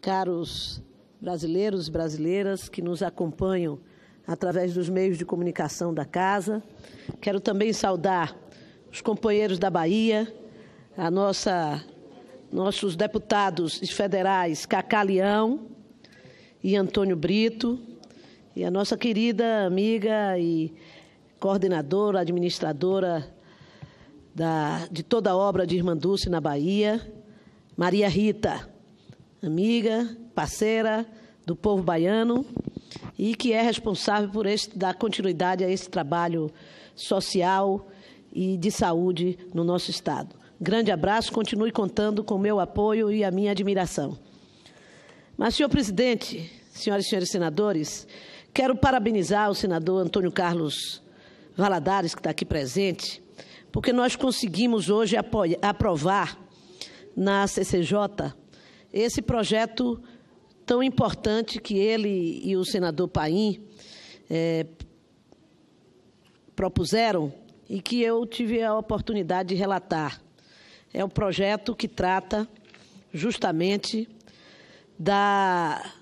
caros brasileiros e brasileiras que nos acompanham através dos meios de comunicação da casa. Quero também saudar os companheiros da Bahia, nossos deputados federais Cacá Leão e Antônio Brito, e a nossa querida amiga e coordenadora, administradora de toda a obra de Irmã Dulce na Bahia, Maria Rita, amiga, parceira do povo baiano e que é responsável por dar continuidade a esse trabalho social e de saúde no nosso estado. Grande abraço, continue contando com o meu apoio e a minha admiração. Mas, senhor presidente, senhoras e senhores senadores, quero parabenizar o senador Antônio Carlos Valadares, que está aqui presente, porque nós conseguimos hoje aprovar na CCJ esse projeto tão importante que ele e o senador Paim propuseram e que eu tive a oportunidade de relatar. É um projeto que trata justamente da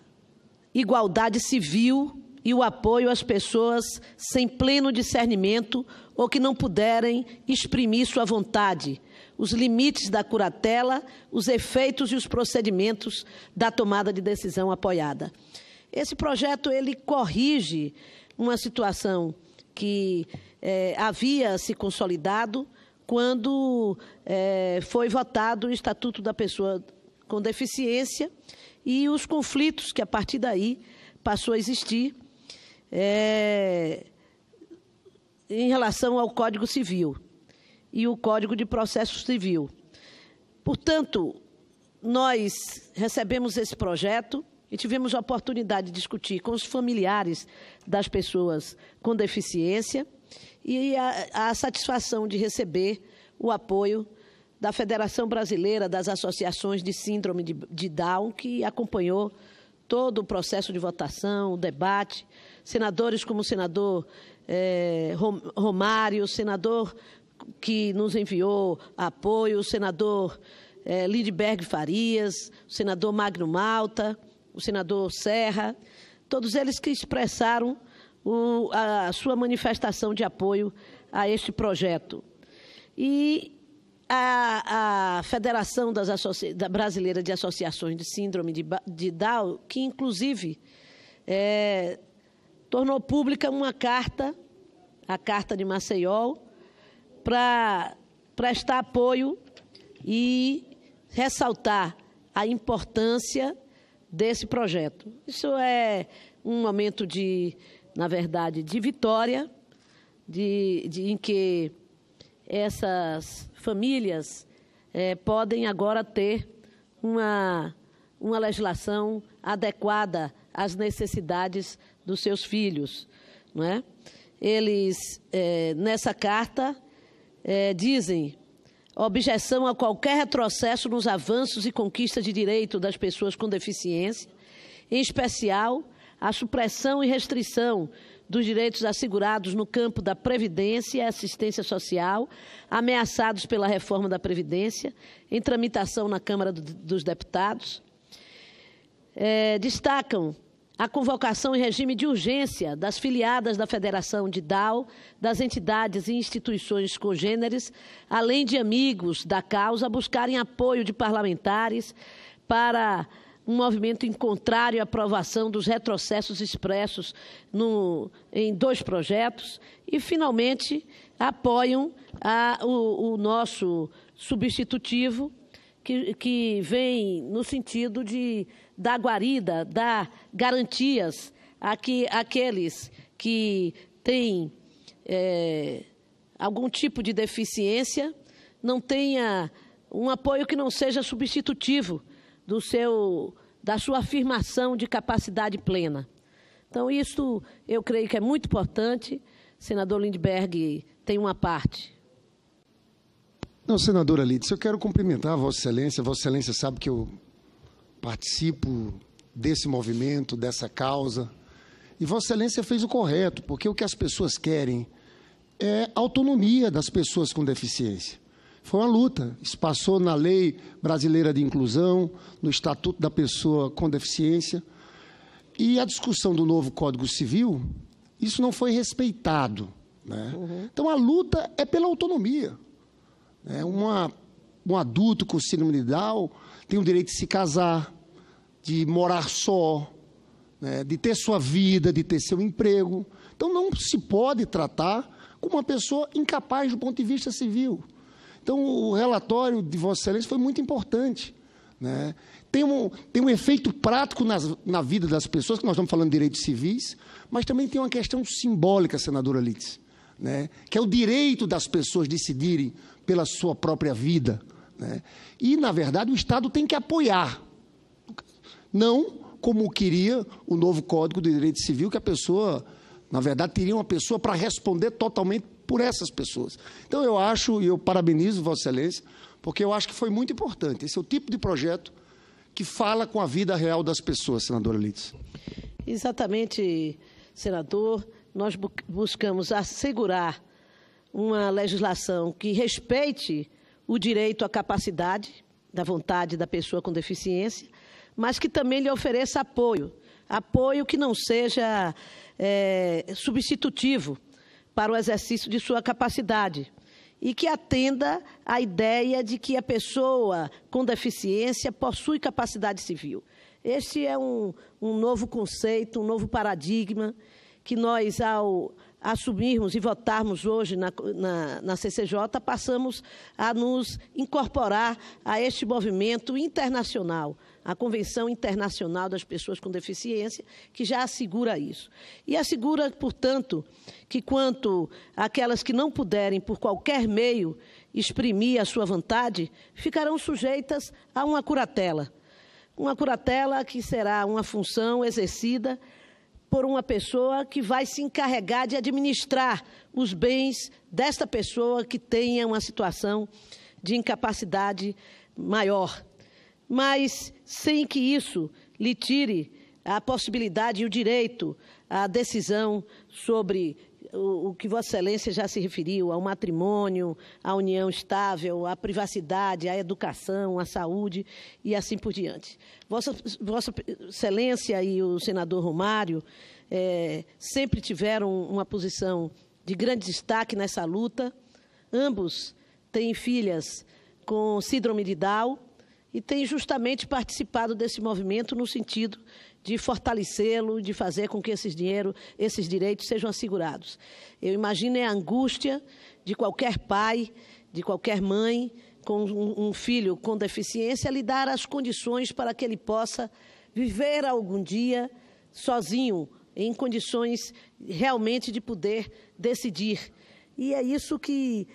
igualdade civil e o apoio às pessoas sem pleno discernimento ou que não puderem exprimir sua vontade, os limites da curatela, os efeitos e os procedimentos da tomada de decisão apoiada. Esse projeto ele corrige uma situação que havia se consolidado quando foi votado o Estatuto da Pessoa com Deficiência e os conflitos que, a partir daí, passou a existir em relação ao Código Civil e o Código de Processo Civil. Portanto, nós recebemos esse projeto e tivemos a oportunidade de discutir com os familiares das pessoas com deficiência e a satisfação de receber o apoio da Federação Brasileira das Associações de Síndrome de Down, que acompanhou todo o processo de votação, o debate, senadores como o senador Romário, o senador que nos enviou apoio, o senador Lindbergh Farias, o senador Magno Malta, o senador Serra, todos eles que expressaram a sua manifestação de apoio a este projeto. E a Federação Brasileira de Associações de Síndrome de Down, que inclusive tornou pública uma carta, a Carta de Maceió, para prestar apoio e ressaltar a importância desse projeto. Isso é um momento de, na verdade, de vitória, em que essas famílias podem agora ter uma legislação adequada às necessidades dos seus filhos, não é? Eles, nessa carta, dizem objeção a qualquer retrocesso nos avanços e conquistas de direito das pessoas com deficiência, em especial a supressão e restrição dos direitos assegurados no campo da Previdência e Assistência Social, ameaçados pela reforma da Previdência, em tramitação na Câmara dos Deputados. Destacam a convocação em regime de urgência das filiadas da Federação de Down, das entidades e instituições congêneres, além de amigos da causa, a buscarem apoio de parlamentares para um movimento em contrário à aprovação dos retrocessos expressos em dois projetos e, finalmente, apoiam o nosso substitutivo, que vem no sentido de dar guarida, dar garantias àqueles que têm algum tipo de deficiência, não tenha um apoio que não seja substitutivo da sua afirmação de capacidade plena. Então, isso eu creio que é muito importante. Senador Lindbergh tem uma parte. Não, senadora Lídice, eu quero cumprimentar a Vossa Excelência. Vossa Excelência sabe que eu participo desse movimento, dessa causa. E Vossa Excelência fez o correto, porque o que as pessoas querem é autonomia das pessoas com deficiência. Foi uma luta. Isso passou na Lei Brasileira de Inclusão, no Estatuto da Pessoa com Deficiência. E a discussão do novo Código Civil, isso não foi respeitado, né? Uhum. Então, a luta é pela autonomia, né? Um adulto com síndrome de Down tem o direito de se casar, de morar só, né? De ter sua vida, de ter seu emprego. Então, não se pode tratar como uma pessoa incapaz do ponto de vista civil. Então, o relatório de Vossa Excelência foi muito importante, né? Tem um efeito prático na vida das pessoas, que nós estamos falando de direitos civis, mas também tem uma questão simbólica, senadora Lídice, né? Que é o direito das pessoas decidirem pela sua própria vida, né? E, na verdade, o Estado tem que apoiar, não como queria o novo Código de Direito Civil, que a pessoa, na verdade, teria uma pessoa para responder totalmente por essas pessoas. Então, eu acho, e eu parabenizo Vossa Excelência, porque eu acho que foi muito importante. Esse é o tipo de projeto que fala com a vida real das pessoas, senadora Lídice. Exatamente, senador. Nós buscamos assegurar uma legislação que respeite o direito à capacidade da vontade da pessoa com deficiência, mas que também lhe ofereça apoio. Apoio que não seja substitutivo para o exercício de sua capacidade, e que atenda à ideia de que a pessoa com deficiência possui capacidade civil. Este é um novo conceito, um novo paradigma, que nós, ao assumirmos e votarmos hoje na CCJ, passamos a nos incorporar a este movimento internacional, a Convenção Internacional das Pessoas com Deficiência, que já assegura isso. E assegura, portanto, que quanto àquelas que não puderem, por qualquer meio, exprimir a sua vontade, ficarão sujeitas a uma curatela. Uma curatela que será uma função exercida por uma pessoa que vai se encarregar de administrar os bens desta pessoa que tenha uma situação de incapacidade maior, mas sem que isso lhe tire a possibilidade e o direito à decisão sobre o que Vossa Excelência já se referiu, ao matrimônio, à união estável, à privacidade, à educação, à saúde e assim por diante. Vossa Excelência e o senador Romário sempre tiveram uma posição de grande destaque nessa luta. Ambos têm filhas com síndrome de Down e têm justamente participado desse movimento no sentido de fortalecê-lo, de fazer com que esses direitos sejam assegurados. Eu imagino a angústia de qualquer pai, de qualquer mãe, com um filho com deficiência, lhe dar as condições para que ele possa viver algum dia sozinho, em condições realmente de poder decidir. E é isso que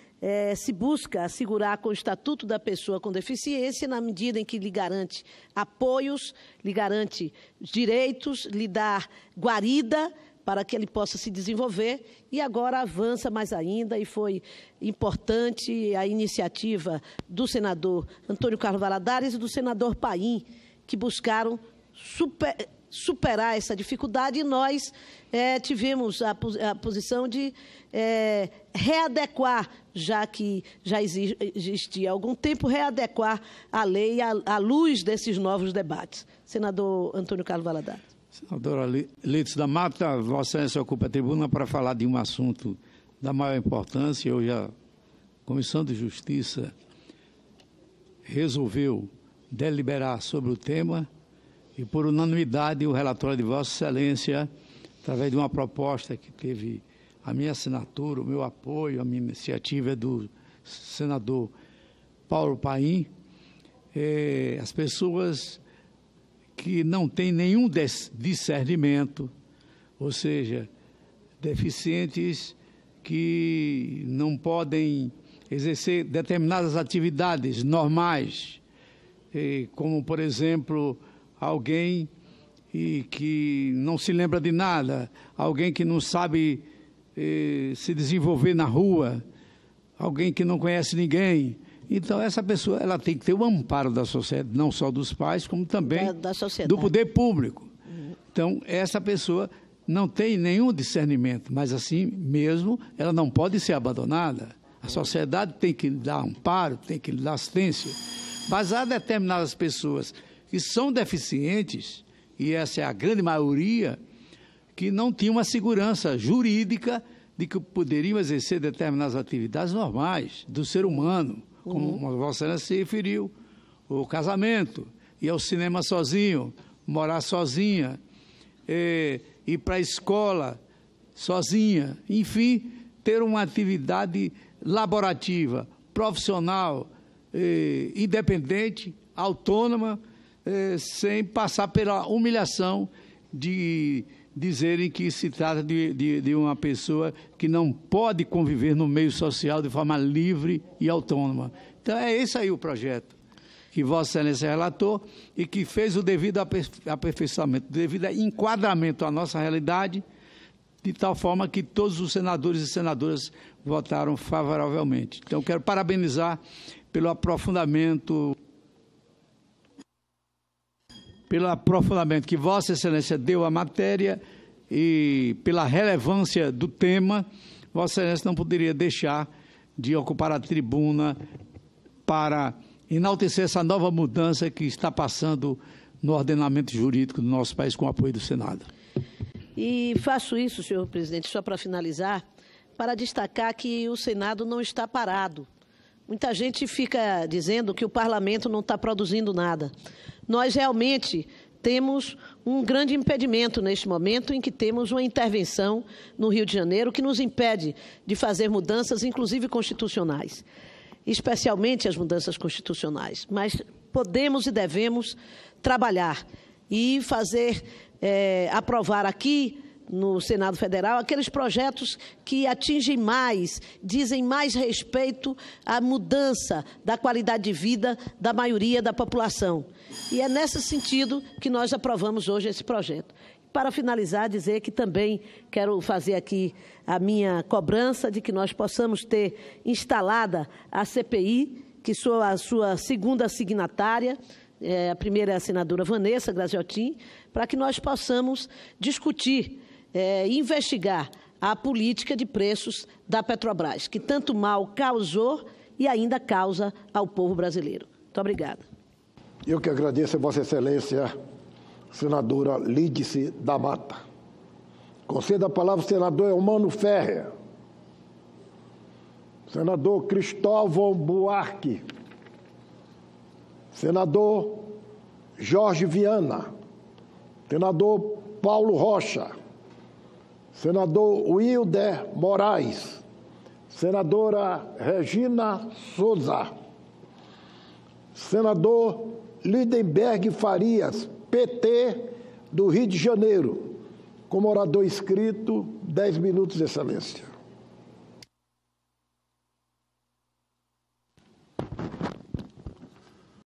se busca assegurar com o Estatuto da Pessoa com Deficiência, na medida em que lhe garante apoios, lhe garante direitos, lhe dá guarida para que ele possa se desenvolver, e agora avança mais ainda, e foi importante a iniciativa do senador Antônio Carlos Valadares e do senador Paim, que buscaram superar essa dificuldade, e nós tivemos a posição de readequar, já que já existia há algum tempo, readequar a lei à luz desses novos debates. Senador Antônio Carlos Valadares. Senadora Lídice da Mata, Vossa Excelência ocupa a tribuna para falar de um assunto da maior importância. Hoje a Comissão de Justiça resolveu deliberar sobre o tema, e, por unanimidade, o relatório de Vossa Excelência, através de uma proposta que teve a minha assinatura, o meu apoio, a minha iniciativa é do senador Paulo Paim, as pessoas que não têm nenhum discernimento, ou seja, deficientes que não podem exercer determinadas atividades normais, como, por exemplo, alguém que não se lembra de nada, alguém que não sabe se desenvolver na rua, alguém que não conhece ninguém. Então, essa pessoa ela tem que ter o amparo da sociedade, não só dos pais, como também do poder público. Então, essa pessoa não tem nenhum discernimento, mas assim mesmo ela não pode ser abandonada. A sociedade tem que lhe dar amparo, tem que lhe dar assistência. Mas há determinadas pessoas que são deficientes, e essa é a grande maioria, que não tinham uma segurança jurídica de que poderiam exercer determinadas atividades normais do ser humano, como a Vossa Excelência se referiu, o casamento, ir ao cinema sozinho, morar sozinha, ir para a escola sozinha, enfim, ter uma atividade laborativa, profissional, independente, autônoma, sem passar pela humilhação de dizerem que se trata de uma pessoa que não pode conviver no meio social de forma livre e autônoma. Então, é esse aí o projeto que Vossa Excelência relatou e que fez o devido aperfeiçoamento, o devido enquadramento à nossa realidade, de tal forma que todos os senadores e senadoras votaram favoravelmente. Então, quero parabenizar pelo aprofundamento que Vossa Excelência deu à matéria e pela relevância do tema. Vossa Excelência não poderia deixar de ocupar a tribuna para enaltecer essa nova mudança que está passando no ordenamento jurídico do nosso país com o apoio do Senado. E faço isso, senhor presidente, só para finalizar, para destacar que o Senado não está parado. Muita gente fica dizendo que o parlamento não está produzindo nada. Nós realmente temos um grande impedimento neste momento em que temos uma intervenção no Rio de Janeiro que nos impede de fazer mudanças, inclusive constitucionais, especialmente as mudanças constitucionais. Mas podemos e devemos trabalhar e fazer, aprovar aqui no Senado Federal, aqueles projetos que atingem mais, dizem mais respeito à mudança da qualidade de vida da maioria da população. E é nesse sentido que nós aprovamos hoje esse projeto. Para finalizar, dizer que também quero fazer aqui a minha cobrança de que nós possamos ter instalada a CPI, que sou a sua segunda signatária, a primeira é a senadora Vanessa Graziotin, para que nós possamos discutir, investigar a política de preços da Petrobras, que tanto mal causou e ainda causa ao povo brasileiro. Muito obrigada. Eu que agradeço a Vossa Excelência, senadora Lídice da Mata. Conceda a palavra ao senador Elmano Ferrer. Senador Cristóvão Buarque. Senador Jorge Viana. Senador Paulo Rocha. Senador Wilder Moraes, senadora Regina Souza, senador Lindbergh Farias, PT do Rio de Janeiro, como orador inscrito, 10 minutos, Excelência.